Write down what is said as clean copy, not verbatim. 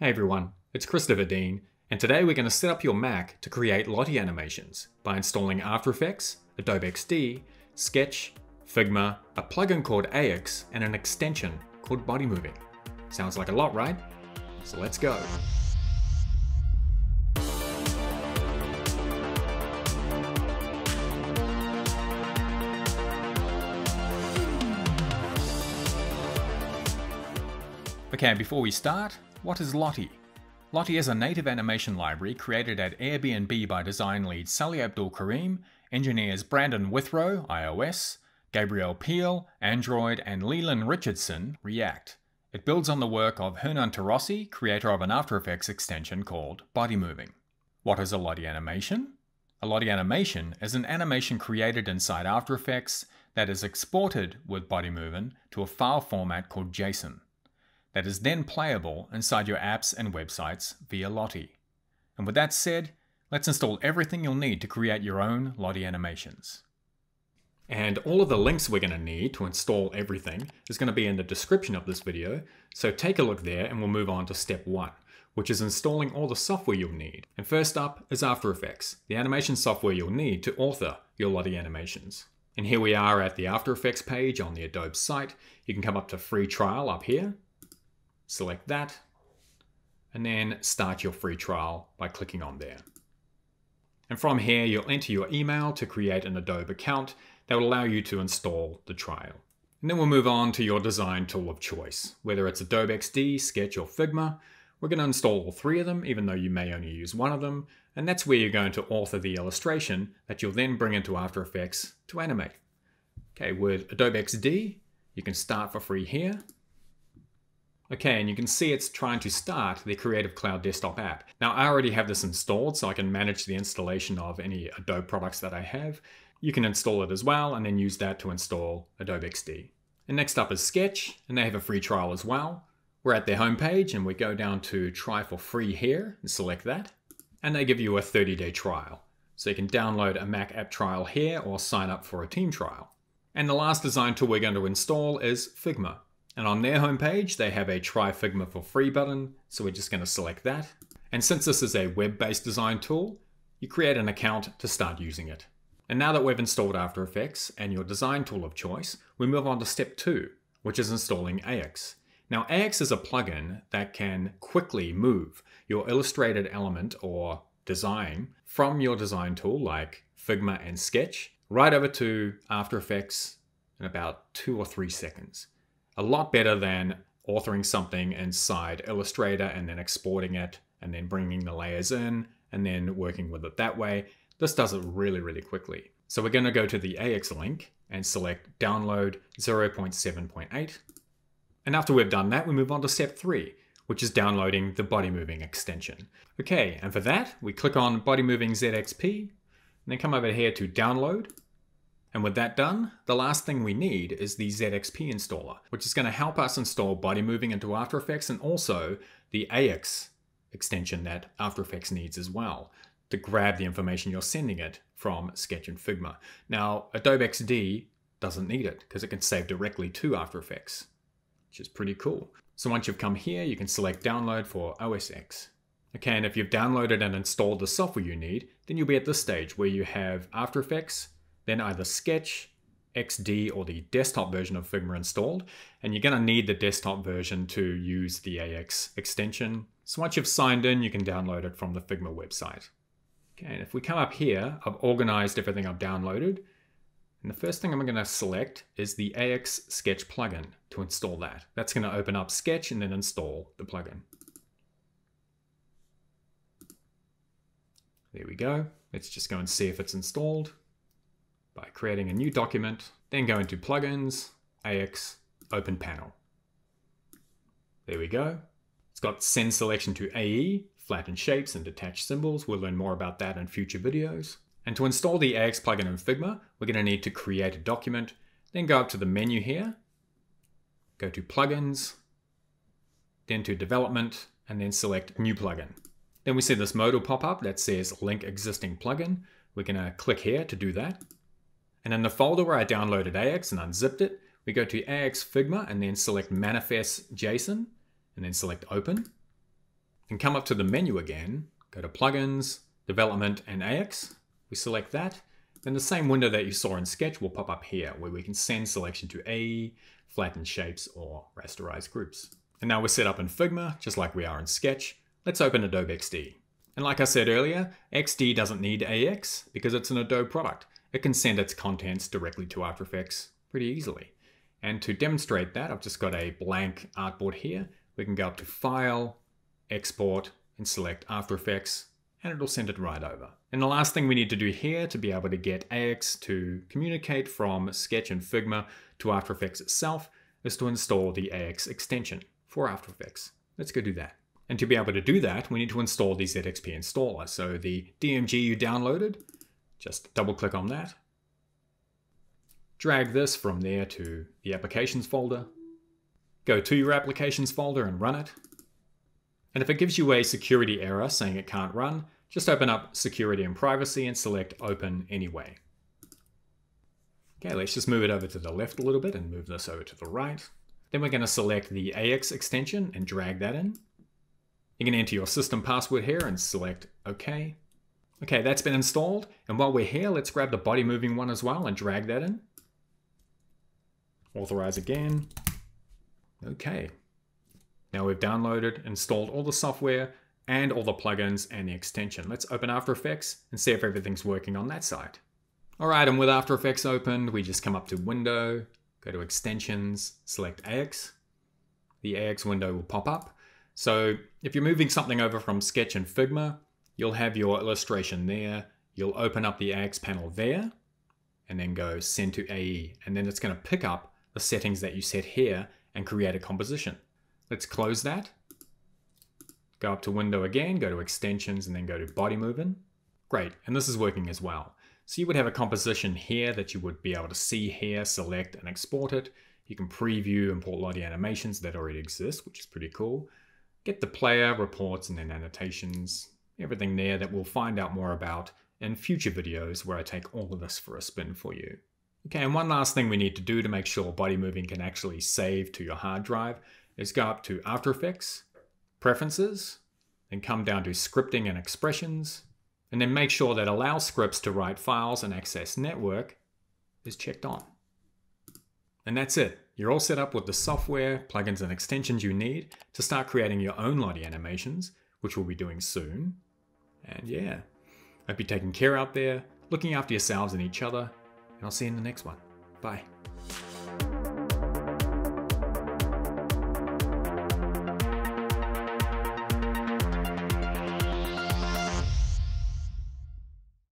Hey everyone, it's Christopher Deane, and today we're going to set up your Mac to create Lottie animations by installing After Effects, Adobe XD, Sketch, Figma, a plugin called AEUX, and an extension called Bodymovin. Sounds like a lot, right? So let's go. Okay, before we start, what is Lottie? Lottie is a native animation library created at Airbnb by design lead Sally Abdul-Karim, engineers Brandon Withrow, iOS, Gabriel Peel, Android, and Leland Richardson, React. It builds on the work of Hernan Tarossi, creator of an After Effects extension called Bodymovin. What is a Lottie animation? A Lottie animation is an animation created inside After Effects that is exported with Bodymovin to a file format called JSON. That is then playable inside your apps and websites via Lottie. And with that said, let's install everything you'll need to create your own Lottie animations. And all of the links we're going to need to install everything is going to be in the description of this video, so take a look there and we'll move on to step one, which is installing all the software you'll need. And first up is After Effects, the animation software you'll need to author your Lottie animations. And here we are at the After Effects page on the Adobe site. You can come up to free trial up here. Select that, and then start your free trial by clicking on there. And from here, you'll enter your email to create an Adobe account that will allow you to install the trial. And then we'll move on to your design tool of choice. Whether it's Adobe XD, Sketch, or Figma, we're going to install all three of them, even though you may only use one of them. And that's where you're going to author the illustration that you'll then bring into After Effects to animate. Okay, with Adobe XD, you can start for free here. Okay, and you can see it's trying to start the Creative Cloud desktop app. Now, I already have this installed, so I can manage the installation of any Adobe products that I have. You can install it as well, and then use that to install Adobe XD. And next up is Sketch, and they have a free trial as well. We're at their homepage, and we go down to Try for Free here, and select that. And they give you a 30-day trial. So you can download a Mac app trial here, or sign up for a team trial. And the last design tool we're going to install is Figma. And on their homepage, they have a Try Figma for Free button, so we're just going to select that. And since this is a web-based design tool, you create an account to start using it. And now that we've installed After Effects and your design tool of choice, we move on to step two, which is installing AEUX. Now, AEUX is a plugin that can quickly move your illustrated element or design from your design tool, like Figma and Sketch, right over to After Effects in about 2 or 3 seconds. A lot better than authoring something inside Illustrator and then exporting it and then bringing the layers in and then working with it that way. This does it really, really quickly. So we're going to go to the AEUX link and select download 0.7.8. And after we've done that, we move on to step three, which is downloading the Bodymovin extension. Okay, and for that, we click on Bodymovin ZXP and then come over here to download. And with that done, the last thing we need is the ZXP installer, which is going to help us install Bodymovin into After Effects and also the AEUX extension that After Effects needs as well to grab the information you're sending it from Sketch and Figma. Now, Adobe XD doesn't need it because it can save directly to After Effects, which is pretty cool. So once you've come here, you can select download for OS X. Okay, and if you've downloaded and installed the software you need, then you'll be at this stage where you have After Effects, then either Sketch, XD, or the desktop version of Figma installed, and you're gonna need the desktop version to use the AEUX extension. So once you've signed in, you can download it from the Figma website. Okay, and if we come up here, I've organized everything I've downloaded, and the first thing I'm gonna select is the AEUX Sketch plugin to install that. That's gonna open up Sketch and then install the plugin. There we go. Let's just go and see if it's installed. By creating a new document, then go into Plugins, AEUX, Open Panel. There we go. It's got Send Selection to AE, Flatten Shapes and Detach Symbols. We'll learn more about that in future videos. And to install the AEUX plugin in Figma, we're going to need to create a document, then go up to the menu here, go to Plugins, then to Development, and then select New Plugin. Then we see this modal pop up that says Link Existing Plugin. We're going to click here to do that. And in the folder where I downloaded AEUX and unzipped it, we go to AEUX Figma and then select Manifest JSON and then select Open. and come up to the menu again, go to Plugins, Development and AX. We select that. Then the same window that you saw in Sketch will pop up here where we can send selection to AE, flatten shapes or rasterize groups. And now we're set up in Figma, just like we are in Sketch. Let's open Adobe XD. And like I said earlier, XD doesn't need AEUX because it's an Adobe product. It can send its contents directly to After Effects pretty easily. And to demonstrate that, I've just got a blank artboard here. We can go up to File, Export, and select After Effects, and it'll send it right over. And the last thing we need to do here to be able to get AEUX to communicate from Sketch and Figma to After Effects itself is to install the AEUX extension for After Effects. Let's go do that. And to be able to do that, we need to install the ZXP Installer. So the DMG you downloaded, just double click on that. Drag this from there to the Applications folder. Go to your Applications folder and run it. And if it gives you a security error saying it can't run, just open up Security and Privacy and select Open Anyway. Okay, let's just move it over to the left a little bit and move this over to the right. Then we're going to select the AEUX extension and drag that in. You can enter your system password here and select OK. Okay, that's been installed. And while we're here, let's grab the Bodymovin one as well and drag that in. Authorize again. Okay. Now we've downloaded, installed all the software and all the plugins and the extension. Let's open After Effects and see if everything's working on that side. All right, and with After Effects opened, we just come up to Window, go to Extensions, select AEUX. The AEUX window will pop up. So if you're moving something over from Sketch and Figma, you'll have your illustration there. You'll open up the AEUX panel there and then go Send to AE. And then it's going to pick up the settings that you set here and create a composition. Let's close that. Go up to Window again, go to Extensions and then go to Bodymovin. Great, and this is working as well. So you would have a composition here that you would be able to see here, select and export it. You can preview, import Lottie animations that already exist, which is pretty cool. Get the player, reports, and then annotations, everything there that we'll find out more about in future videos where I take all of this for a spin for you. Okay, and one last thing we need to do to make sure Bodymovin can actually save to your hard drive is go up to After Effects, Preferences, then come down to Scripting and Expressions, and then make sure that Allow Scripts to Write Files and Access Network is checked on. And that's it. You're all set up with the software, plugins, and extensions you need to start creating your own Lottie animations, which we'll be doing soon. And yeah, hope you're taking care out there, looking after yourselves and each other, and I'll see you in the next one. Bye.